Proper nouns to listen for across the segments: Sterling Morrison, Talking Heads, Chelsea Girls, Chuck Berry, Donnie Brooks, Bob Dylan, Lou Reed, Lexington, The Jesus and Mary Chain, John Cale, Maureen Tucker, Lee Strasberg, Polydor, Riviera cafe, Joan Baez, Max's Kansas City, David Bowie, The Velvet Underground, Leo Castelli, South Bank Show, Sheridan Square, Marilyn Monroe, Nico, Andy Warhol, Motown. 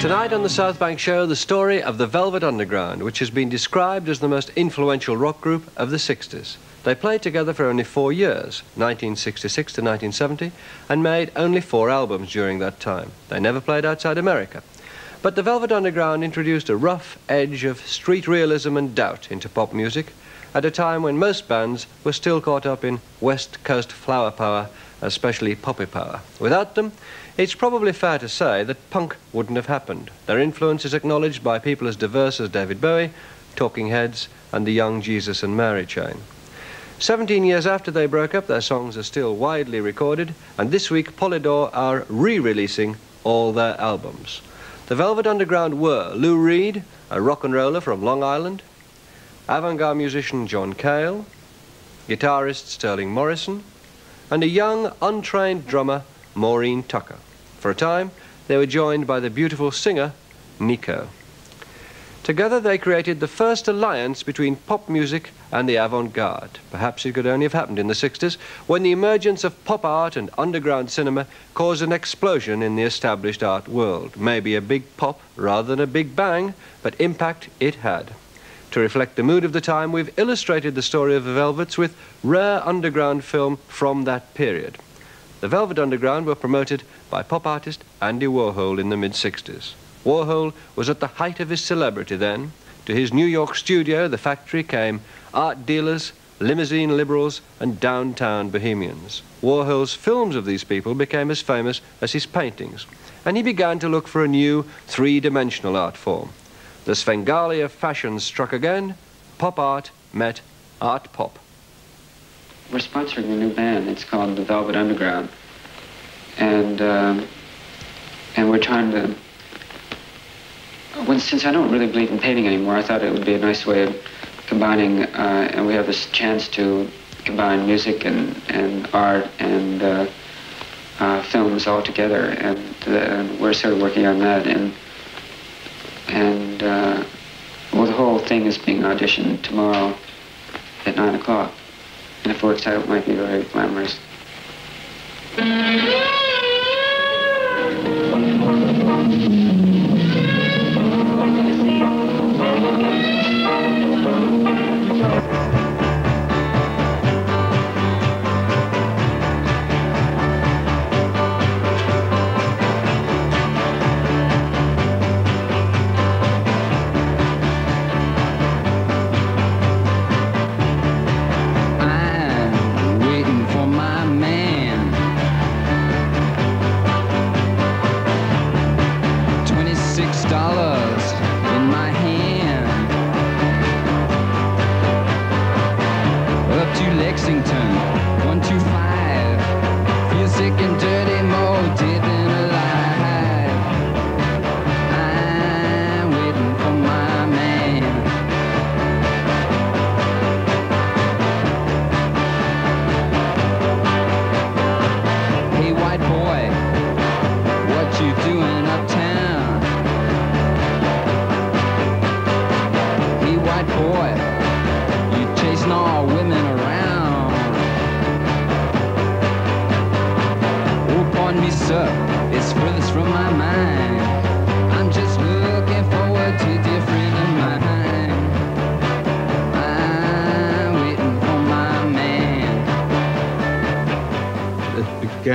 Tonight on the South Bank Show, the story of the Velvet Underground, which has been described as the most influential rock group of the 60s. They played together for only 4 years, 1966 to 1970, and made only 4 albums during that time. They never played outside America. But the Velvet Underground introduced a rough edge of street realism and doubt into pop music at a time when most bands were still caught up in West Coast flower power, especially poppy power. Without them, it's probably fair to say that punk wouldn't have happened. Their influence is acknowledged by people as diverse as David Bowie, Talking Heads, and the young Jesus and Mary Chain. 17 years after they broke up, their songs are still widely recorded, and this week Polydor are re-releasing all their albums. The Velvet Underground were Lou Reed, a rock and roller from Long Island, avant-garde musician John Cale, guitarist Sterling Morrison, and a young, untrained drummer, Maureen Tucker. For a time, they were joined by the beautiful singer, Nico. Together they created the first alliance between pop music and the avant-garde. Perhaps it could only have happened in the 60s, when the emergence of pop art and underground cinema caused an explosion in the established art world. Maybe a big pop rather than a big bang, but impact it had. To reflect the mood of the time, we've illustrated the story of the Velvets with rare underground film from that period. The Velvet Underground were promoted by pop artist Andy Warhol in the mid-60s. Warhol was at the height of his celebrity then. To his New York studio, the factory, came art dealers, limousine liberals, and downtown bohemians. Warhol's films of these people became as famous as his paintings, and he began to look for a new three-dimensional art form. The Svengali of fashion struck again. Pop art met art pop. We're sponsoring a new band. It's called The Velvet Underground, and we're trying to. Well, since I don't really believe in painting anymore, I thought it would be a nice way of combining. And we have this chance to combine music and art and films all together, and we're sort of working on that. And well, the whole thing is being auditioned tomorrow at 9 o'clock. And if it works out, it might be very glamorous.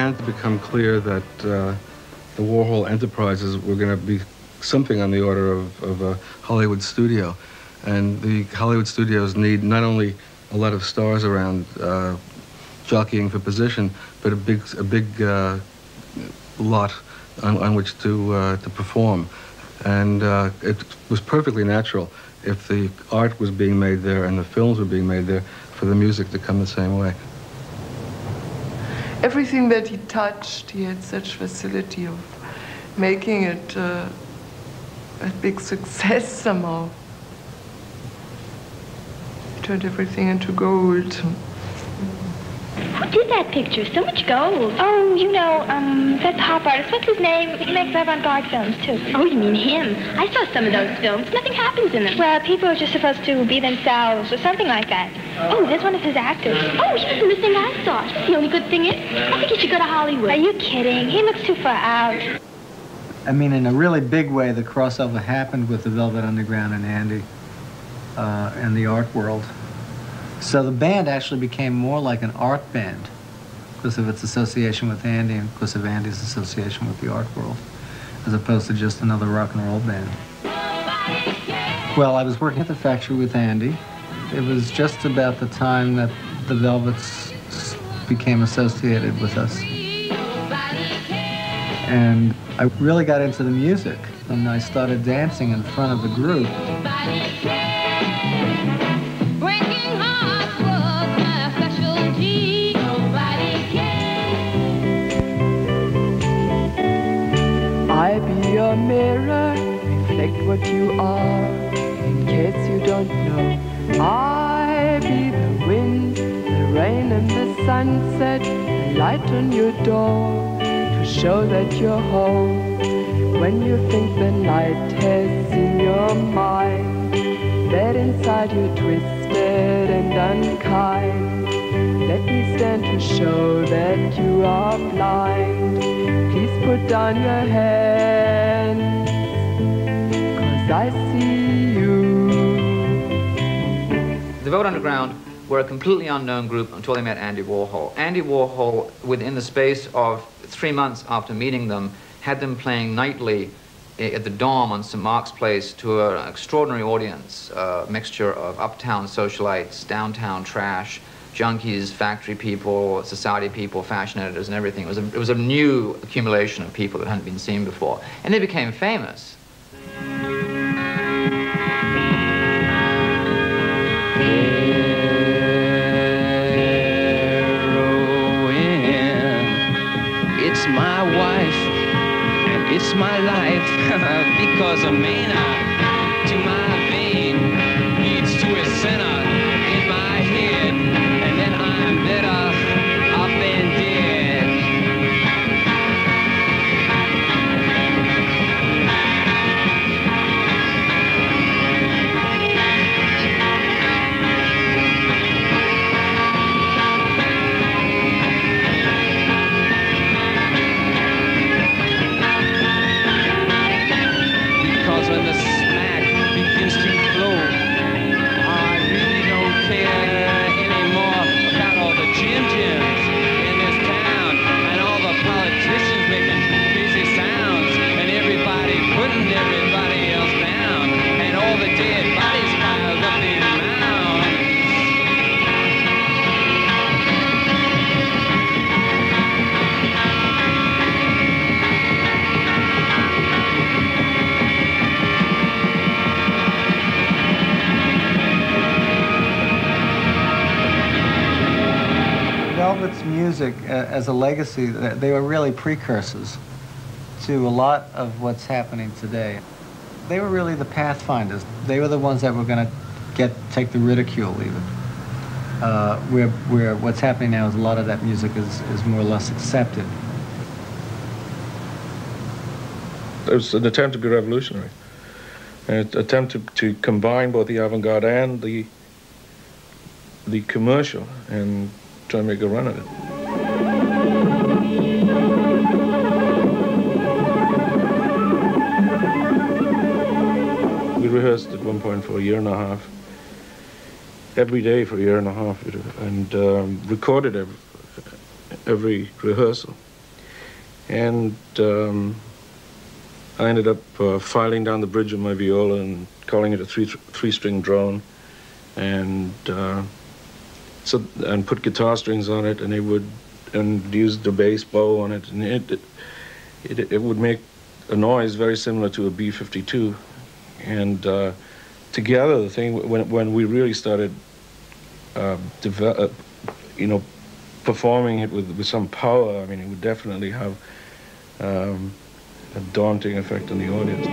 It began to become clear that the Warhol enterprises were going to be something on the order of a Hollywood studio. And the Hollywood studios need not only a lot of stars around jockeying for position, but a big lot on which to perform. And it was perfectly natural, if the art was being made there and the films were being made there, for the music to come the same way. Everything that he touched, he had such facility of making it a big success somehow. He turned everything into gold. Who did that picture? So much gold. Oh, you know, that pop artist. What's his name? He makes avant-garde films, too. Oh, you mean him? I saw some of those films. Nothing happens in them. Well, people are just supposed to be themselves or something like that. Oh, there's one of his actors. Oh, he was in the thing I saw. The only good thing is, I think he should go to Hollywood. Are you kidding? He looks too far out. I mean, in a really big way, the crossover happened with the Velvet Underground and Andy and the art world. So the band actually became more like an art band because of its association with Andy and because of Andy's association with the art world, as opposed to just another rock and roll band. Well, I was working at the factory with Andy. It was just about the time that the Velvets became associated with us. And I really got into the music, and I started dancing in front of the group. I be your mirror, reflect what you are, in case you don't know. I be the wind, the rain and the sunset, the light on your door, to show that you're home. When you think the night has in your mind, that inside you're twisted and unkind, let me stand to show that you are blind. Please put down your hands, 'cause I see you. The Velvet Underground were a completely unknown group until they met Andy Warhol. Andy Warhol, within the space of 3 months after meeting them, had them playing nightly at the Dom on St. Mark's Place to an extraordinary audience, a mixture of uptown socialites, downtown trash, junkies, factory people, society people, fashion editors, and everything. It was a new accumulation of people that hadn't been seen before. And they became famous. Heroin, it's my wife, and it's my life, because a man to my vein leads to a sinner in my head. Music as a legacy, they were really precursors to a lot of what's happening today. They were really the pathfinders. They were the ones that were going to take the ridicule, even. Where what's happening now is a lot of that music is more or less accepted. It was an attempt to be revolutionary, an attempt to combine both the avant-garde and the commercial, and try and make a run at it. We rehearsed at one point for a year and a half, every day for a year and a half, and recorded every rehearsal. And I ended up filing down the bridge of my viola and calling it a three-string drone, and put guitar strings on it, and it would, and used a bass bow on it, and it would make a noise very similar to a B-52. And together, the thing, when we really started performing it with some power, I mean, it would definitely have a daunting effect on the audience.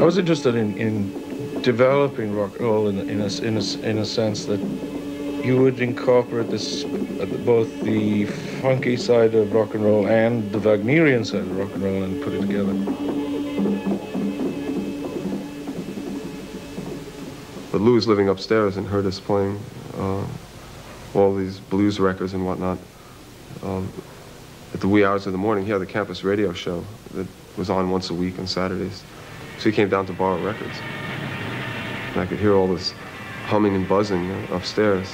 I was interested in developing rock and roll in a sense that you would incorporate this, both the funky side of rock and roll and the Wagnerian side of rock and roll, and put it together. But Lou was living upstairs and heard us playing all these blues records and whatnot. At the wee hours of the morning, he had the campus radio show that was on once a week on Saturdays. So he came down to borrow records. And I could hear all this humming and buzzing upstairs.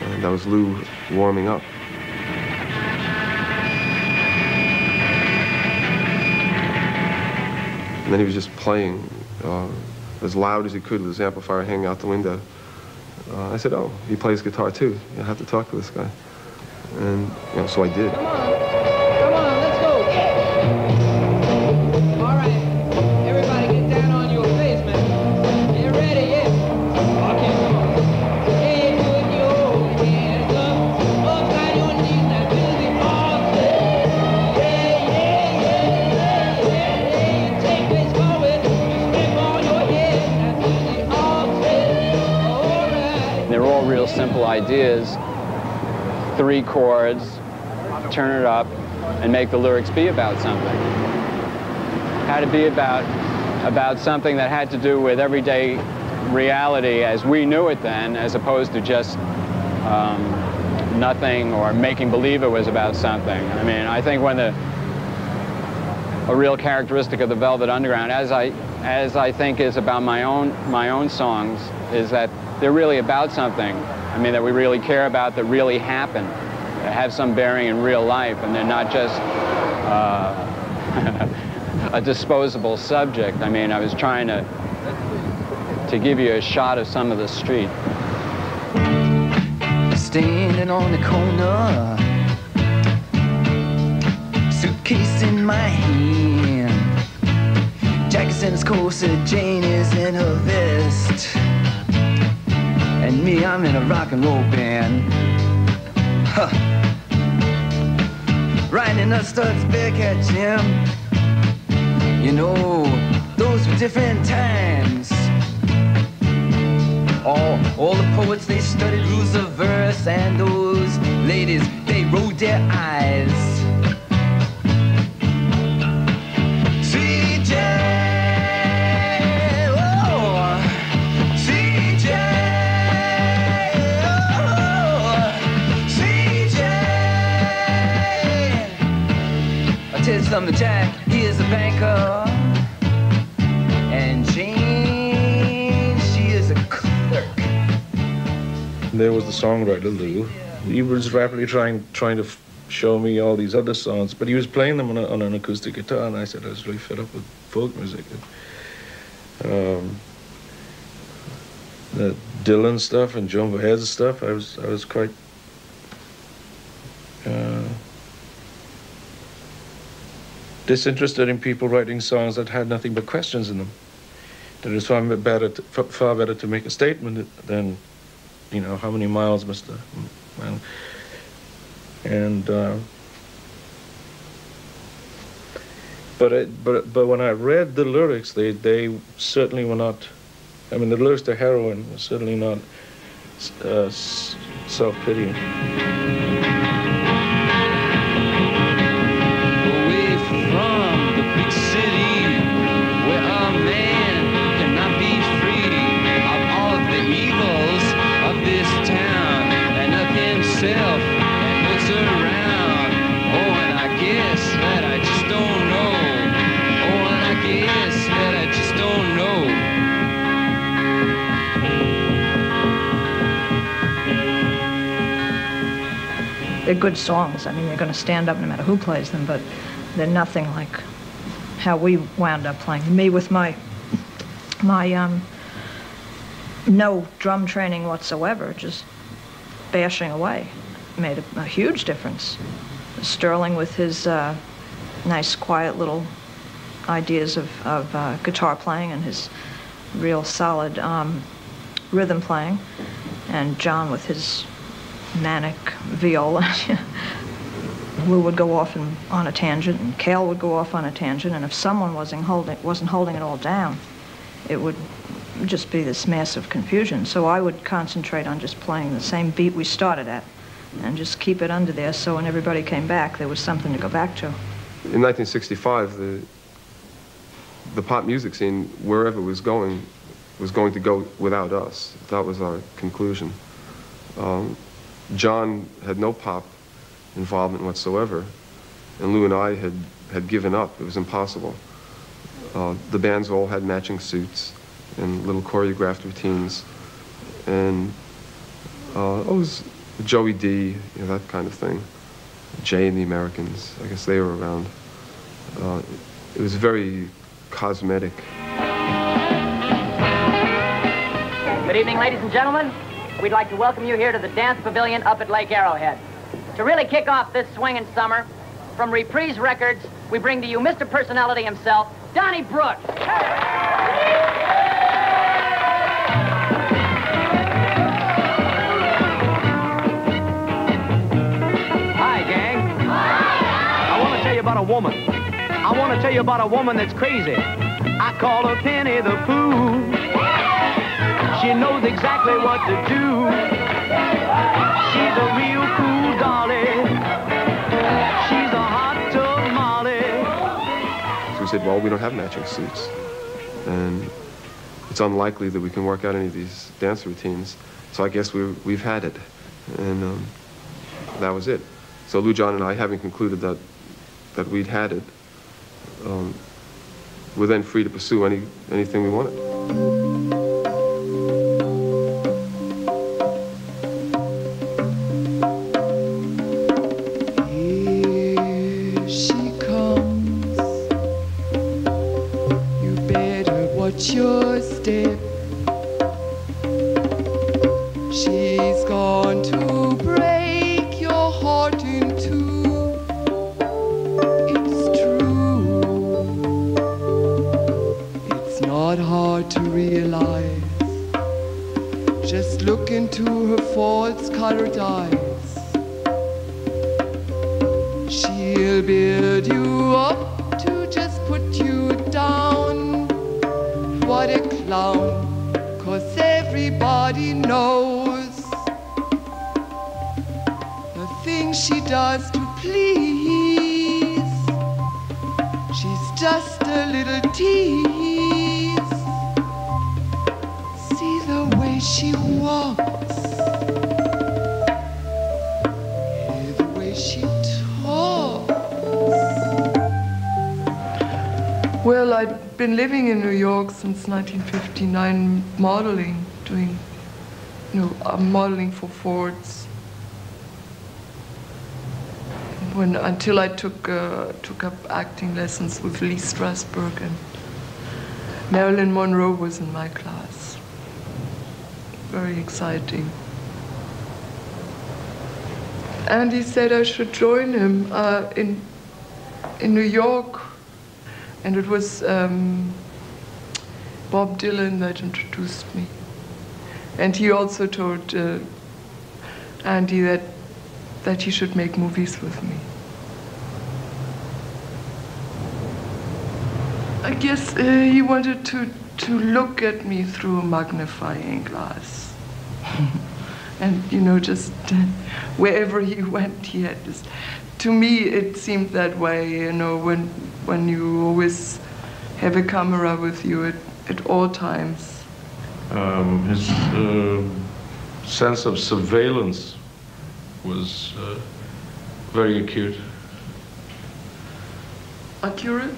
And that was Lou warming up. And then he was just playing as loud as he could with his amplifier hanging out the window. I said, oh, he plays guitar too. I have to talk to this guy. And you know, so I did. Come on, let's go. All right, everybody get down on your face, man. Get ready, yes. Okay, come on. Hey, put your hands up, upside your knees, now do the offset. Yeah, yeah, yeah, yeah, yeah, yeah. Take this forward, flip on your head, now do the offset. All right. They're all real simple ideas. Three chords, turn it up, and make the lyrics be about something. Had to be about something that had to do with everyday reality as we knew it then, as opposed to just nothing or making believe it was about something. I mean, I think when a real characteristic of the Velvet Underground, as I think is about my own songs, is that they're really about something. I mean, that we really care about, that really happen, that have some bearing in real life, and they're not just a disposable subject. I mean, I was trying to give you a shot of some of the street. Standing on the corner, suitcase in my hand, Jackson's corset, Jane is in her vest. And me, I'm in a rock and roll band. Huh. Riding the studs, Bearcat Jim. You know, those were different times. All the poets, they studied rules of verse. And those ladies, they rolled their eyes. Something to Jack, he is a banker, and Jane, she is a clerk. There was the songwriter Lou. He was rapidly trying to show me all these other songs, but he was playing them on an acoustic guitar, and I said I was really fed up with folk music. The Dylan stuff and Joan Baez stuff, I was quite. Disinterested in people writing songs that had nothing but questions in them. That it was far better to make a statement than, you know, how many miles must I... And but when I read the lyrics, they certainly were not. I mean, the lyrics to Heroin were certainly not self-pitying. they're good songs. I mean, they're going to stand up no matter who plays them, but they're nothing like how we wound up playing. Me with my no drum training whatsoever, just bashing away, made a huge difference. Sterling with his nice, quiet little ideas of guitar playing and his real solid rhythm playing, and John with his manic viola. Lou would go off on a tangent, and Cale would go off on a tangent, and if someone wasn't holding it all down, it would just be this massive confusion. So I would concentrate on just playing the same beat we started at and just keep it under there, so when everybody came back, there was something to go back to. In 1965, the pop music scene, wherever it was going to go without us. That was our conclusion. John had no pop involvement whatsoever, and Lou and I had given up. It was impossible. The bands all had matching suits and little choreographed routines, and it was Joey D, you know, that kind of thing. Jay and the Americans, I guess they were around. It was very cosmetic. Good evening, ladies and gentlemen. We'd like to welcome you here to the Dance Pavilion up at Lake Arrowhead. To really kick off this swingin' summer, from Reprise Records, we bring to you Mr. Personality himself, Donnie Brooks. Hi, gang. Hi. I want to tell you about a woman. I want to tell you about a woman that's crazy. I call her Penny the Pooh. She knows exactly what to do. She's a real cool dolly. She's a hot tamale. So we said, well, we don't have matching suits, and it's unlikely that we can work out any of these dance routines. So I guess we've had it, and that was it. So Lou, John, and I, having concluded that we'd had it, were then free to pursue anything we wanted. Since 1959, modeling for Ford's. Until I took up acting lessons with Lee Strasberg, and Marilyn Monroe was in my class. Very exciting. And he said I should join him in New York, and it was. Bob Dylan that introduced me, and he also told Andy that he should make movies with me. I guess he wanted to look at me through a magnifying glass, and just wherever he went, he had this. To me, it seemed that way. When you always have a camera with you. At all times. His sense of surveillance was very acute. Accurate?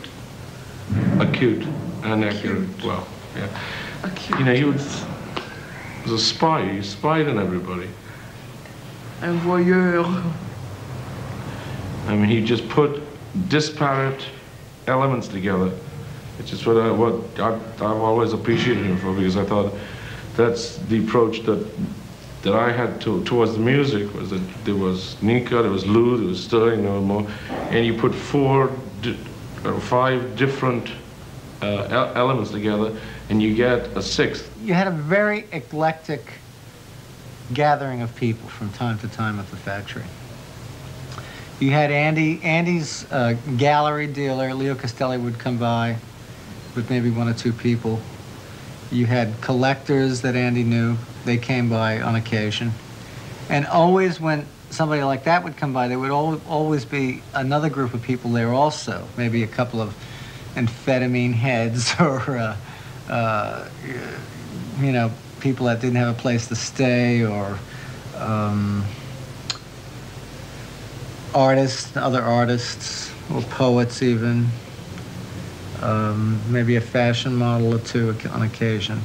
Acute and accurate. Well, yeah. Acute. He was a spy. He spied on everybody. Un voyeur. I mean, he just put disparate elements together, which is what I've always appreciated him for, because I thought that's the approach that I had towards the music, was that there was Nico, there was Lou, there was Sterling, there was more, and you put five different elements together, and you get a sixth. You had a very eclectic gathering of people from time to time at the factory. You had Andy's gallery dealer, Leo Castelli, would come by with maybe one or two people. You had collectors that Andy knew. They came by on occasion. And always when somebody like that would come by, there would always be another group of people there also, maybe a couple of amphetamine heads or, you know, people that didn't have a place to stay, or artists, other artists, or poets even. Maybe a fashion model or two on occasion.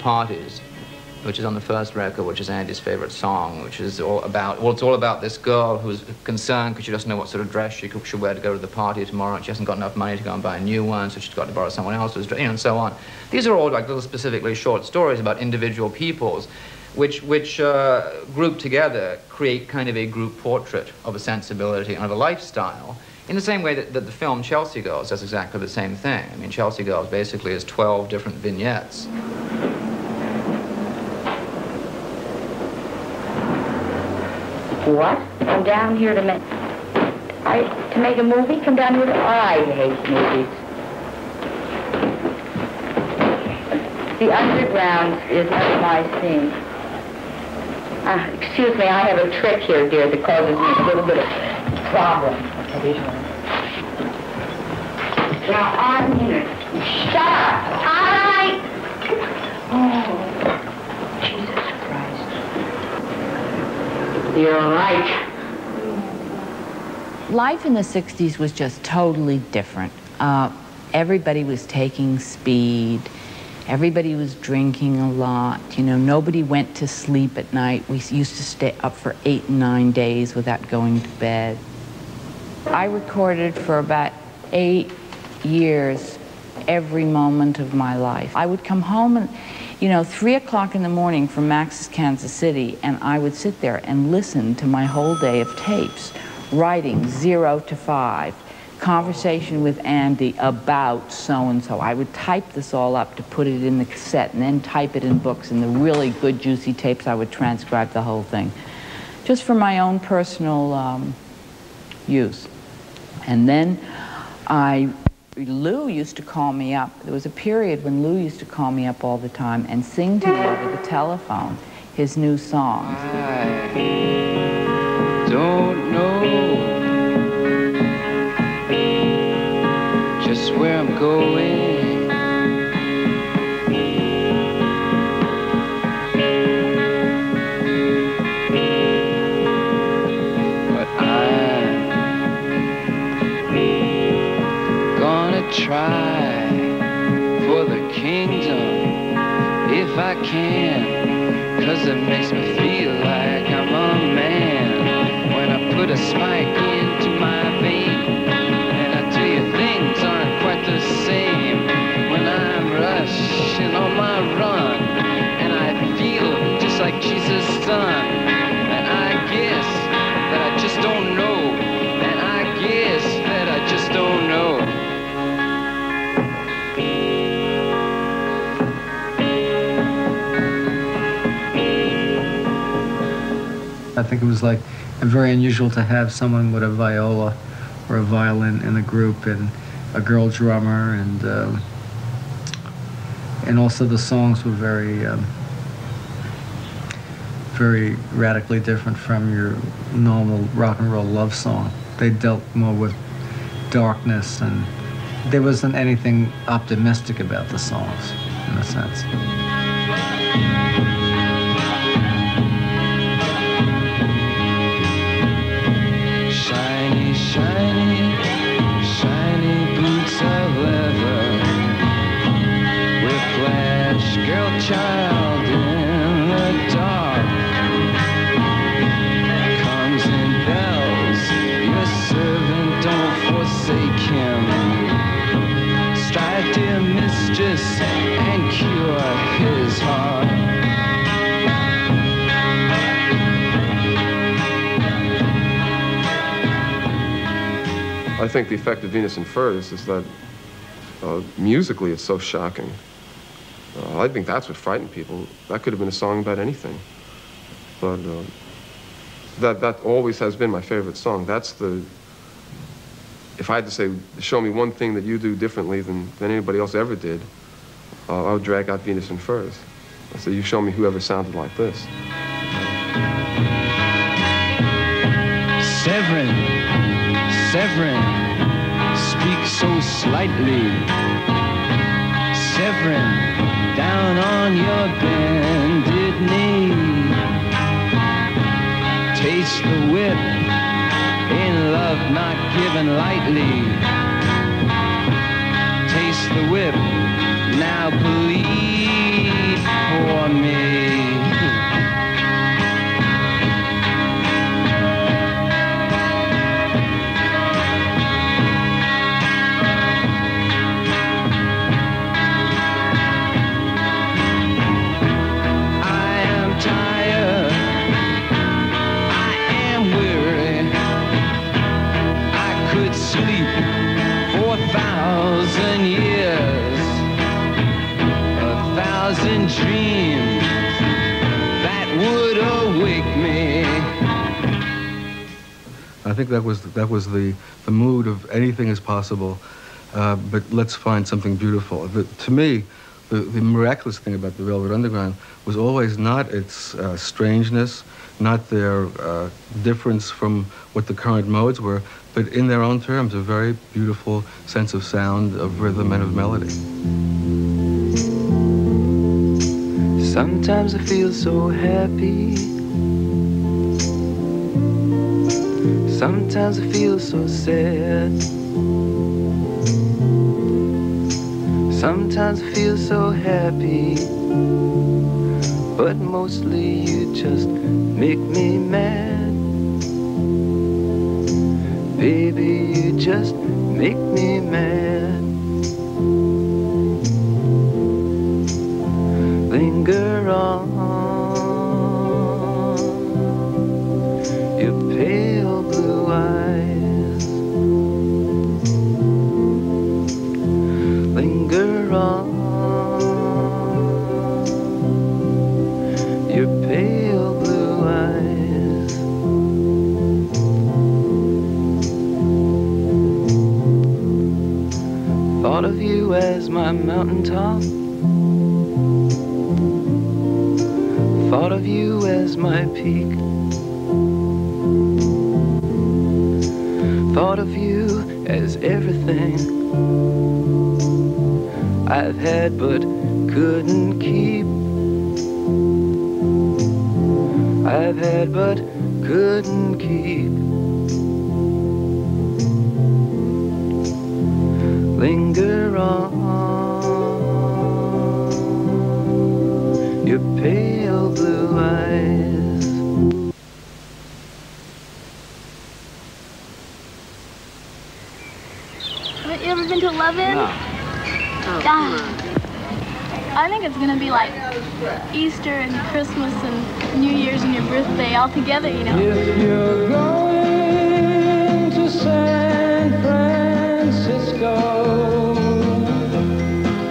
Parties, which is on the first record, which is Andy's favorite song, which is all about, well, it's all about this girl who's concerned because she doesn't know what sort of dress she should wear to go to the party tomorrow, and she hasn't got enough money to go and buy a new one, so she's got to borrow someone else's dress, you know, and so on. These are all like little specifically short stories about individual peoples, which grouped together create kind of a group portrait of a sensibility and of a lifestyle, in the same way that the film Chelsea Girls does exactly the same thing. I mean, Chelsea Girls basically is 12 different vignettes. What? Come down here to make... to make a movie? Come down here to... I hate movies. The underground is not my scene. Excuse me, I have a trick here, dear, that causes me a little bit of problem. Now, I'm here. Shut up! All right! Oh, Jesus Christ. You're right. Life in the 60s was just totally different. Everybody was taking speed. Everybody was drinking a lot. You know, nobody went to sleep at night. We used to stay up for 8 and 9 days without going to bed. I recorded for about 8 years every moment of my life. I would come home and, you know, 3 o'clock in the morning from Max's Kansas City, and I would sit there and listen to my whole day of tapes, writing 0 to 5, conversation with Andy about so-and-so. I would type this all up to put it in the cassette and then type it in books, and the really good juicy tapes I would transcribe the whole thing, just for my own personal use. And then Lou used to call me up. There was a period when Lou used to call me up all the time and sing to me over the telephone his new songs. I don't know just where I'm going. Try for the kingdom if I can, 'cause it makes me feel like I'm a man when I put put a spike into my vein. And I tell you, things aren't quite the same when I'm rushing on my run. And I feel just like Jesus' son. And I guess that I just don't know. And I guess that I just don't know. I think it was like very unusual to have someone with a viola or a violin in the group, and a girl drummer, and also the songs were very very radically different from your normal rock and roll love song. They dealt more with darkness, and there wasn't anything optimistic about the songs in a sense. Shiny, shiny boots of leather, whiplash, girl child in the dark, comes in bells, your servant don't forsake him, strive dear mistress and cure his heart. I think the effect of Venus and Furs is that musically it's so shocking. I think that's what frightened people. That could have been a song about anything. But that always has been my favorite song. That's the, if I had to say, show me one thing that you do differently than anybody else ever did, I would drag out Venus and Furs. I'd say, you show me whoever sounded like this. Severin, speak so slightly. Severin, down on your bended knee. Taste the whip, in love not given lightly. Taste the whip, now plead for me. Dreams that would awake me. I think that was the mood of anything is possible, but let's find something beautiful. To me, the miraculous thing about the Velvet Underground was always not its strangeness, not their difference from what the current modes were, but in their own terms, a very beautiful sense of sound, of rhythm, and of melody. Sometimes I feel so happy. Sometimes I feel so sad. Sometimes I feel so happy, but mostly you just make me mad. Baby, you just make me mad. Linger on your pale blue eyes. Linger on your pale blue eyes. Thought of you as my mountaintop. Thought of you as my peak. Thought of you as everything I've had but couldn't keep. I've had but couldn't keep. Linger on your pain. Blue eyes. You ever been to 11? No. Oh, I think it's gonna be like Easter and Christmas and New Year's and your birthday all together, you know. If you're going to San Francisco,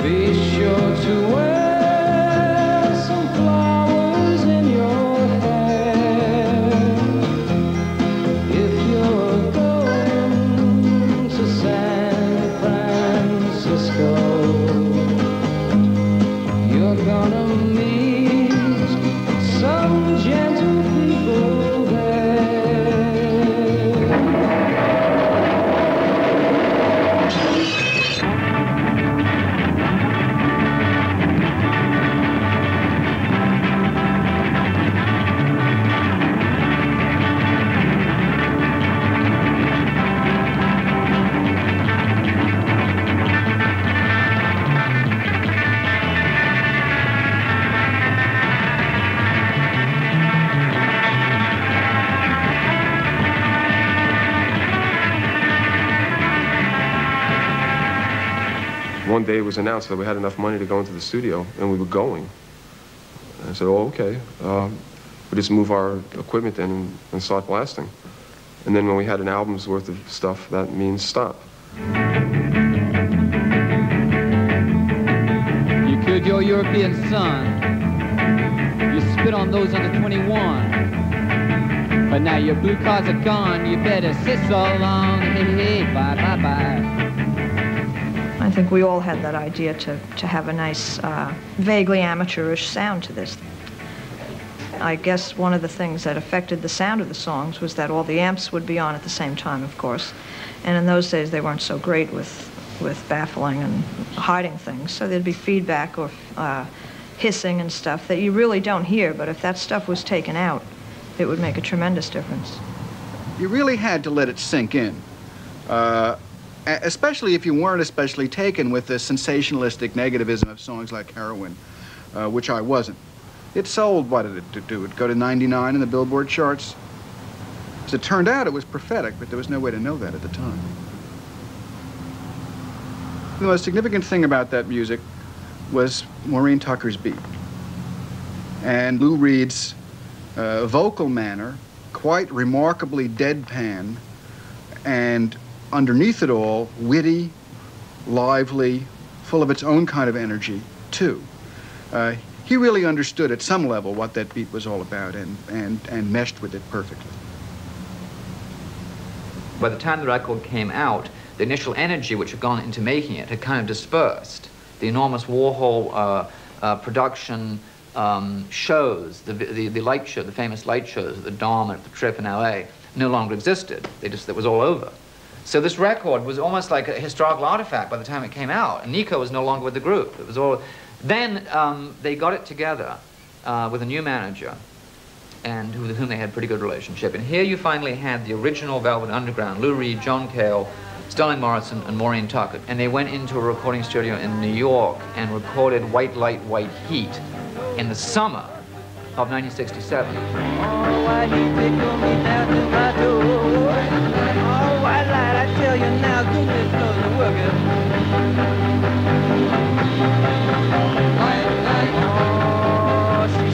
be sure to wear some flowers in your hair. If you're going to San Francisco, gonna meet some gentle people there. One day it was announced that we had enough money to go into the studio, and we were going. And I said, oh, okay. We just move our equipment in and start blasting. And then when we had an album's worth of stuff, that means stop. You killed your European son. You spit on those under 21. But now your blue cards are gone. You better sit so long. Hey, hey, bye, bye, bye. I think we all had that idea to have a nice, vaguely amateurish sound to this. I guess one of the things that affected the sound of the songs was that all the amps would be on at the same time, of course. And in those days, they weren't so great with baffling and hiding things. So there'd be feedback or hissing and stuff that you really don't hear. But if that stuff was taken out, it would make a tremendous difference. You really had to let it sink in. Especially if you weren't especially taken with the sensationalistic negativism of songs like Heroin, which I wasn't. It sold, what did it do? It go to 99 in the Billboard charts? As it turned out, it was prophetic, but there was no way to know that at the time. The most significant thing about that music was Maureen Tucker's beat. And Lou Reed's vocal manner, quite remarkably deadpan, and underneath it all, witty, lively, full of its own kind of energy, too. He really understood at some level what that beat was all about and meshed with it perfectly. By the time the record came out, the initial energy which had gone into making it had kind of dispersed. The enormous Warhol production shows, the light show, the famous light shows at the Dom and at the Trip in LA no longer existed. It was all over. So this record was almost like a historical artifact by the time it came out, and Nico was no longer with the group. It was all. Then they got it together with a new manager, and with whom they had a pretty good relationship. And here you finally had the original Velvet Underground: Lou Reed, John Cale, Sterling Morrison, and Maureen Tucker. And they went into a recording studio in New York and recorded "White Light, White Heat" in the summer of 1967. Oh, why you pick on me now to my door? Oh, white light, I tell you now, goodness knows the working. White light, oh, she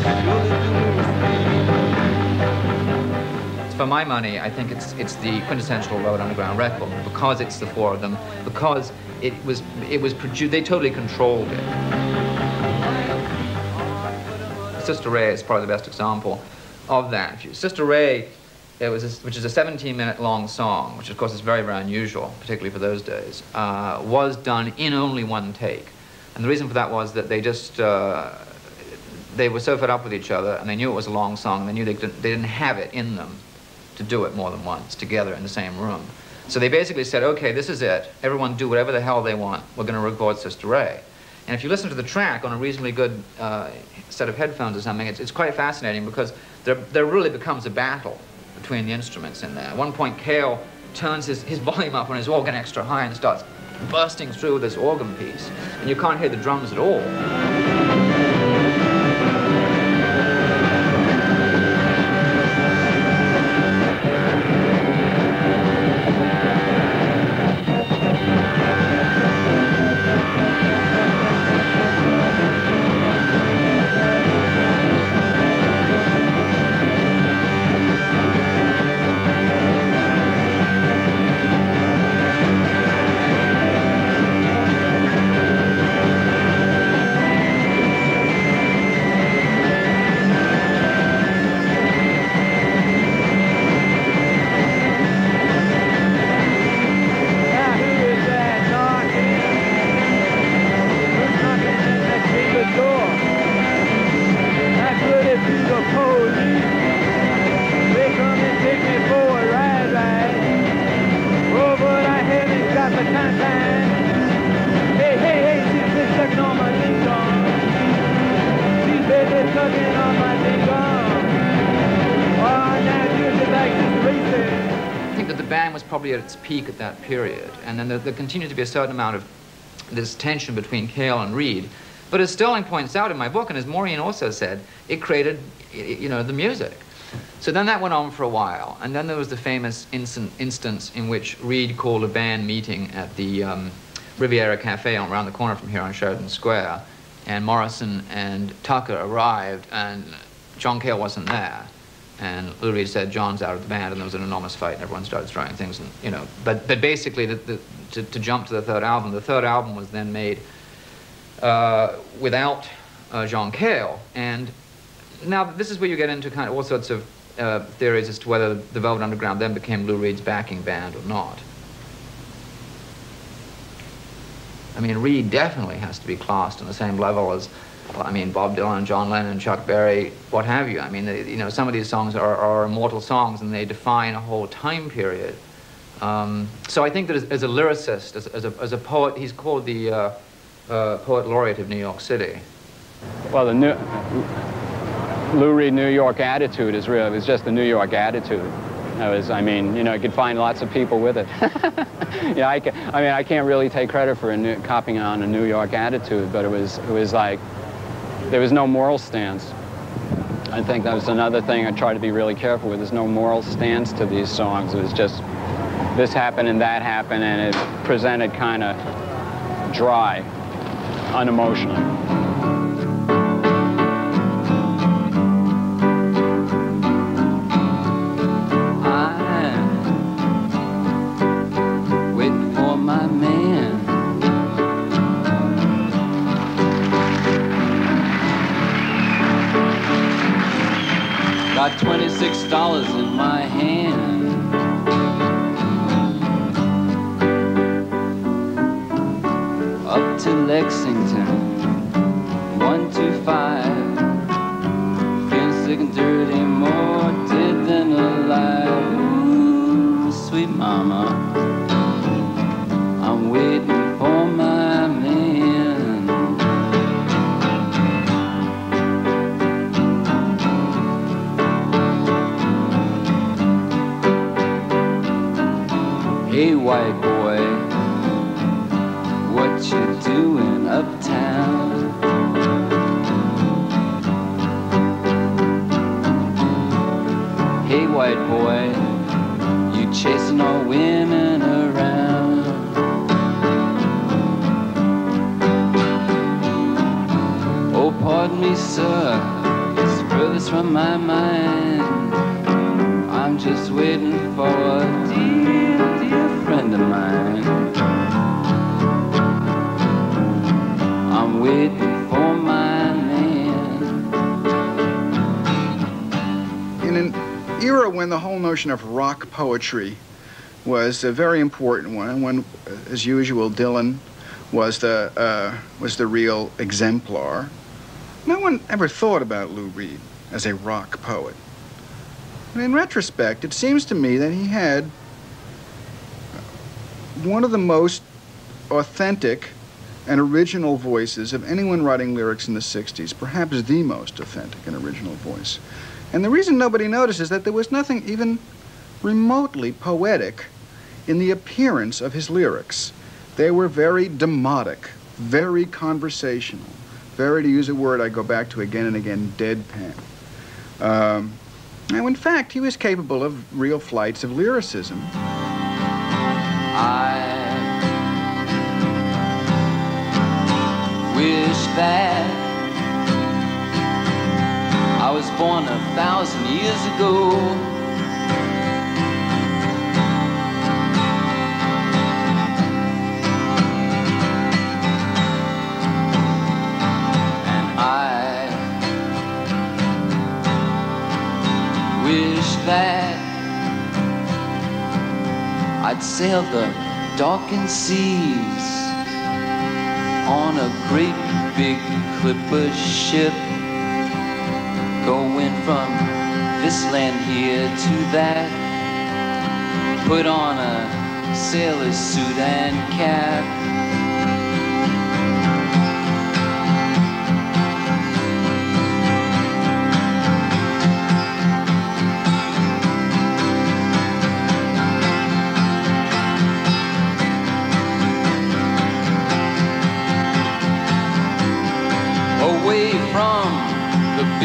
surely do me. For my money, I think it's the quintessential Velvet Underground record because it's the four of them, because it was produced. They totally controlled it. Sister Ray is probably the best example of that. Sister Ray. Which is a 17-minute long song, which of course is very, very unusual, particularly for those days, was done in only one take. And the reason for that was that they just, they were so fed up with each other, and they knew it was a long song, and they knew they didn't have it in them to do it more than once, together in the same room. So they basically said, okay, this is it. Everyone do whatever the hell they want. We're gonna record Sister Ray. And if you listen to the track on a reasonably good set of headphones or something, it's quite fascinating because there really becomes a battle between the instruments in there. At one point, Cale turns his volume up on his organ extra high and starts bursting through this organ piece, and you can't hear the drums at all. was probably at its peak at that period. And then there continued to be a certain amount of this tension between Cale and Reed. But as Sterling points out in my book, and as Maureen also said, it created, you know, the music. So then that went on for a while. And then there was the famous instance in which Reed called a band meeting at the Riviera Cafe around the corner from here on Sheridan Square. And Morrison and Tucker arrived, and John Cale wasn't there. And Lou Reed said, John's out of the band, and there was an enormous fight, and everyone started throwing things. And, you know, but basically, to jump to the third album was then made without John Cale. And now this is where you get into kind of all sorts of theories as to whether the Velvet Underground then became Lou Reed's backing band or not. I mean, Reed definitely has to be classed on the same level as, I mean, Bob Dylan, John Lennon, Chuck Berry, what have you. I mean, they, you know, some of these songs are immortal songs, and they define a whole time period. So I think that as a lyricist, as a poet, he's called the Poet Laureate of New York City. Well, the Lou Reed New York attitude is real. It was just the New York attitude. I mean, you know, you could find lots of people with it. Yeah, I can't really take credit for copying on a New York attitude, but it was like there was no moral stance. I think that was another thing I try to be really careful with. There's no moral stance to these songs. It was just this happened and that happened, and it presented kind of dry, unemotional. Got $26 in my hand. Up to Lexington, 125. Feeling sick and dirty, more dead than alive. Ooh, sweet mama, I'm waiting for my man. Hey, white boy, what you doing uptown? Hey, white boy, you chasing all women around. Oh, pardon me, sir, it's furthest from my mind. I'm just waiting for a dear friend of mine. I'm waiting for my man. In an era when the whole notion of rock poetry was a very important one, when, as usual, Dylan was the real exemplar, no one ever thought about Lou Reed as a rock poet. And in retrospect, it seems to me that he had one of the most authentic and original voices of anyone writing lyrics in the 60s, perhaps the most authentic and original voice. And the reason nobody noticed is that there was nothing even remotely poetic in the appearance of his lyrics. They were very demotic, very conversational, very, to use a word I go back to again and again, deadpan. Now, in fact, he was capable of real flights of lyricism. I wish that I was born 1,000 years ago. And I wish that I'd sail the darkened seas on a great big clipper ship, going from this land here to that, put on a sailor suit and cap.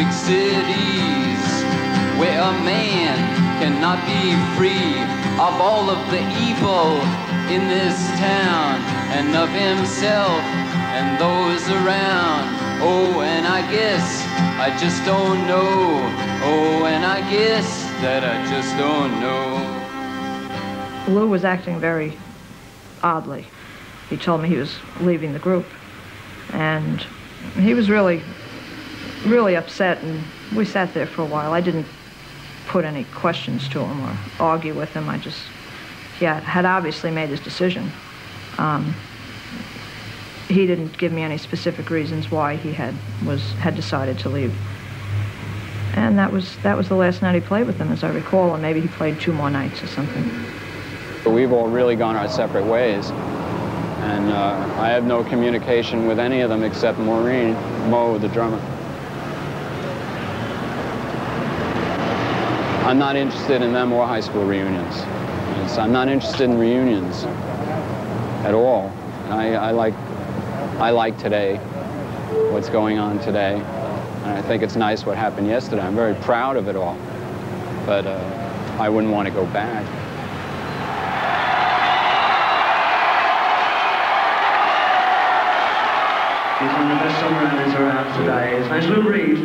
big cities where a man cannot be free of all of the evil in this town and of himself and those around. Oh, and I guess I just don't know. Oh, and I guess that I just don't know. Lou was acting very oddly. He told me he was leaving the group, and he was really, really upset, and we sat there for a while. I didn't put any questions to him or argue with him. I just, he had obviously made his decision. He didn't give me any specific reasons why he had decided to leave. And that was the last night he played with them, as I recall, and maybe he played 2 more nights or something. We've all really gone our separate ways, and I have no communication with any of them except Maureen, Mo, the drummer. I'm not interested in them or high school reunions. I'm not interested in reunions at all. I like today, what's going on today. And I think it's nice what happened yesterday. I'm very proud of it all, but I wouldn't want to go back. He's one of the best songwriters around today. His name's Lou Reed.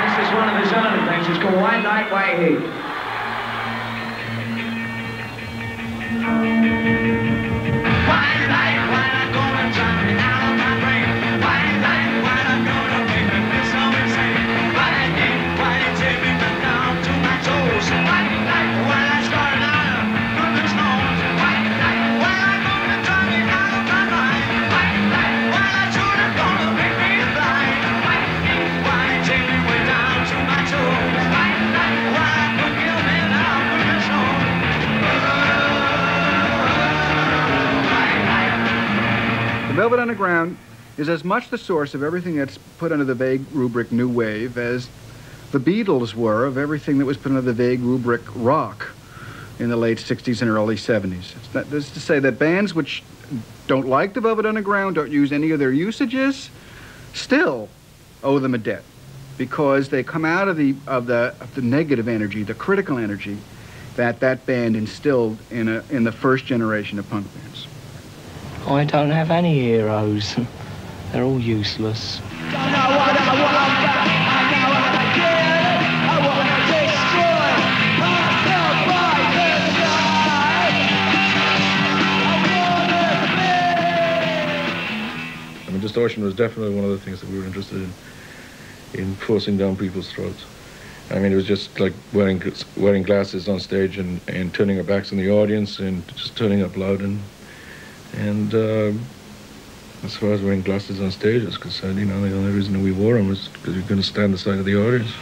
This is one of his early things. It's called White Night, White Heat. White light, white I'm going jumping out of my brain. White light, white I'm gonna make me feel so insane. White heat, white it's everything down to my toes. White light, white I started out from the stones. White light, white I'm gonna jumping out of my mind. White light, white I should have gonna make me blind. White heat, white it's everywhere down. The Velvet Underground is as much the source of everything that's put under the vague rubric new wave as the Beatles were of everything that was put under the vague rubric rock in the late 60s and early 70s. It's not, that's to say that bands which don't like the Velvet Underground, don't use any of their usages, still owe them a debt, because they come out of the negative energy, the critical energy that band instilled in the first generation of punk bands. I don't have any heroes. They're all useless. Don't know what I want about. I know what I did. I want to destroy myself by this night. I want to be. I mean, distortion was definitely one of the things that we were interested in forcing down people's throats. I mean, it was just like wearing glasses on stage and turning our backs on the audience and just turning up loud. And as far as wearing glasses on stage is concerned, you know, the only reason we wore them was because we couldn't stand the sight of the audience.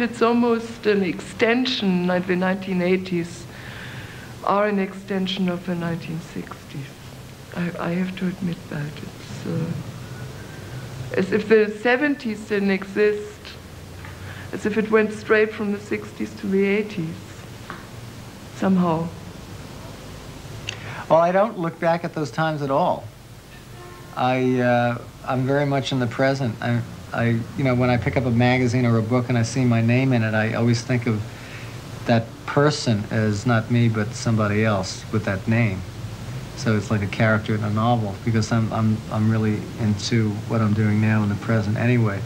It's almost an extension, like the 1980s are an extension of the 1960s. I have to admit that. It's as if the 70s didn't exist, as if it went straight from the 60s to the 80s, somehow. Well, I don't look back at those times at all. I'm very much in the present. I, you know, when I pick up a magazine or a book and I see my name in it, I always think of that person as not me, but somebody else with that name. So it's like a character in a novel, because I'm really into what I'm doing now in the present anyway.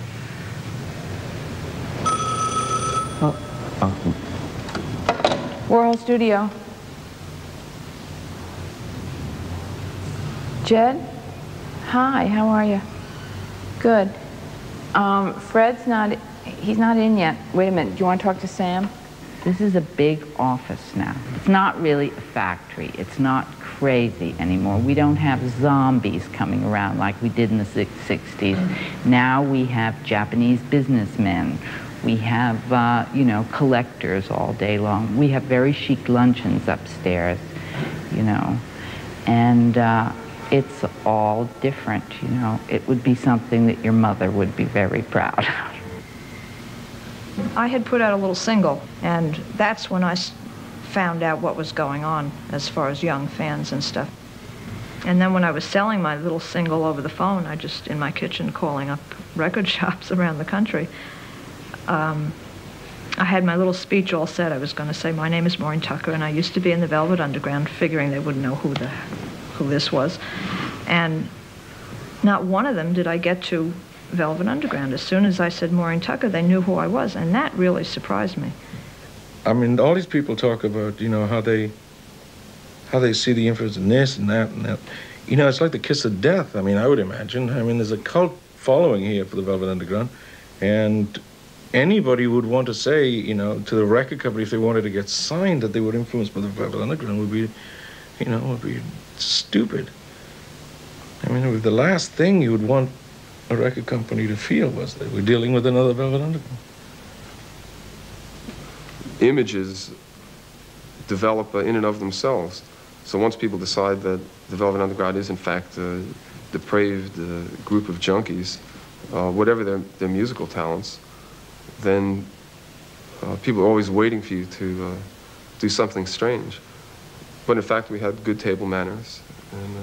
Oh. Oh. Warhol Studio. Jed? Hi, how are you? Good. Fred's not, he's not in yet. Wait a minute, do you want to talk to Sam? This is a big office now. It's not really a factory. It's not crazy anymore. We don't have zombies coming around like we did in the 60s. Now we have Japanese businessmen. We have, you know, collectors all day long. We have very chic luncheons upstairs, you know, and it's all different, you know. It would be something that your mother would be very proud of. I had put out a little single, and that's when I found out what was going on as far as young fans and stuff. And then when I was selling my little single over the phone, I just, in my kitchen, calling up record shops around the country, I had my little speech all set. I was going to say, my name is Maureen Tucker, and I used to be in the Velvet Underground, figuring they wouldn't know who this was. And not one of them did I get to Velvet Underground. As soon as I said Maureen Tucker, they knew who I was, and that really surprised me. I mean, all these people talk about, you know, how they see the influence in this and that and that. You know, it's like the kiss of death, I mean, I would imagine. I mean, there's a cult following here for the Velvet Underground, and anybody would want to say, you know, to the record company, if they wanted to get signed, that they were influenced by the Velvet Underground would be, you know, would be stupid. I mean, it was the last thing you would want a record company to feel was that we're dealing with another Velvet Underground. Images develop in and of themselves. So once people decide that the Velvet Underground is in fact a depraved group of junkies, whatever their musical talents, then people are always waiting for you to do something strange. But in fact, we had good table manners and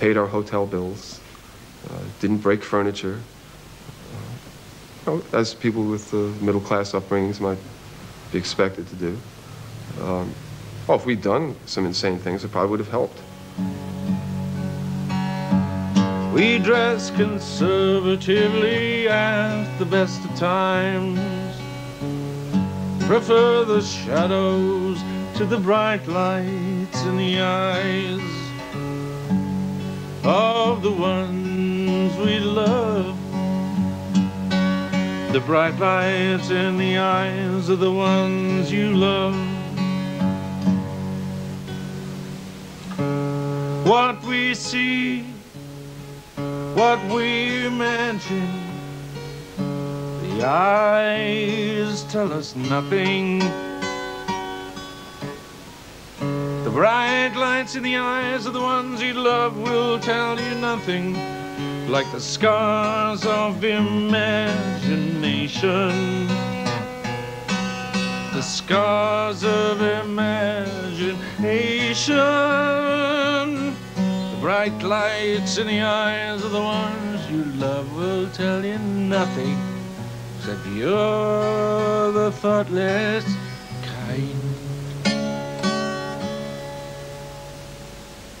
paid our hotel bills, didn't break furniture, as people with middle-class upbringings might be expected to do. Oh, if we'd done some insane things, it probably would have helped. We dress conservatively at the best of times, prefer the shadows to the bright lights in the eyes of the ones we love. The bright lights in the eyes of the ones you love. What we see, what we imagine, the eyes tell us nothing. The bright lights in the eyes of the ones you love will tell you nothing. Like the scars of imagination, the scars of imagination. The bright lights in the eyes of the ones you love will tell you nothing, except you're the thoughtless kind.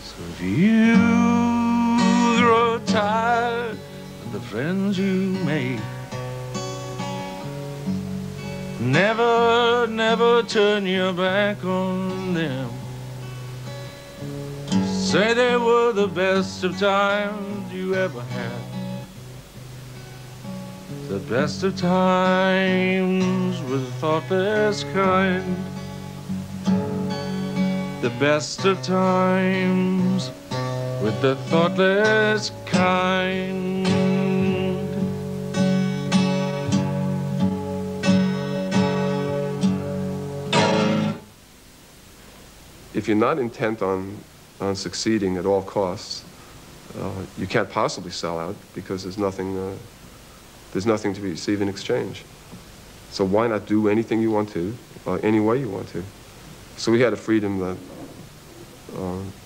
So if you grow tired of the friends you made, never, never turn your back on them. Say they were the best of times you ever had, the best of times with the thoughtless kind, the best of times with the thoughtless kind. If you're not intent on succeeding at all costs, you can't possibly sell out, because there's nothing to receive in exchange. So why not do anything you want to, any way you want to? So we had a freedom that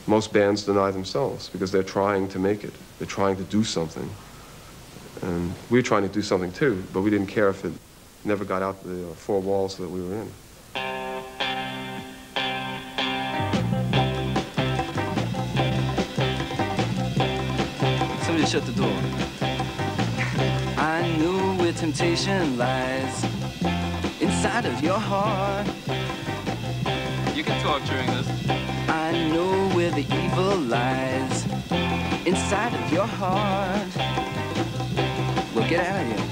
most bands deny themselves, because they're trying to make it. They're trying to do something. And we were trying to do something too, but we didn't care if it never got out the four walls that we were in. Somebody shut the door. I knew where temptation lies, inside of your heart. You can talk during this. I know where the evil lies, inside of your heart. Well, get out of here.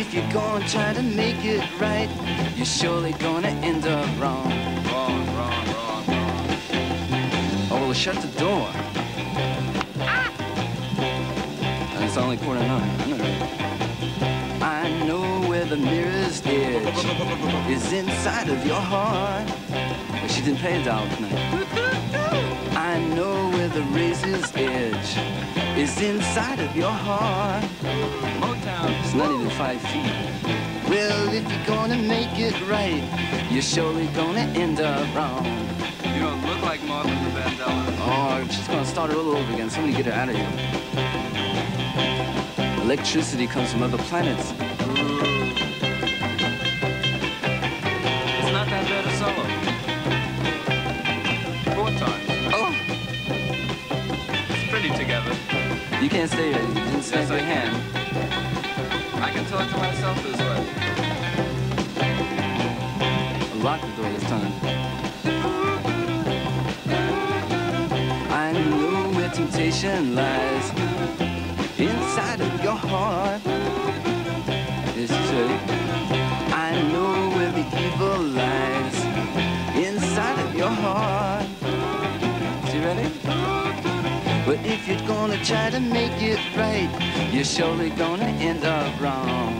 If you're gonna try to make it right, you're surely gonna end up wrong. Wrong, wrong, wrong, wrong. Oh, well, shut the door. Ah! And it's only 8:45. I know where the nearest edge is inside of your heart. But she didn't pay a dollar tonight. I know where the razor's edge is inside of your heart. Motown. It's not even 5 feet. Well, if you're gonna make it right, you're surely gonna end up wrong. You don't look like Marlon the Vandella. Oh, she's gonna start it all over again. Somebody get her out of here. Electricity comes from other planets. It's not that bad a solo. 4 times. Oh! It's pretty together. You can't stay here. You didn't snap your hand. I can talk to myself this way. I locked the door this time. I know where temptation lies inside of your heart. It's true. I know where the evil lies inside of your heart. You ready? But if you're gonna try to make it right, you're surely gonna end up wrong.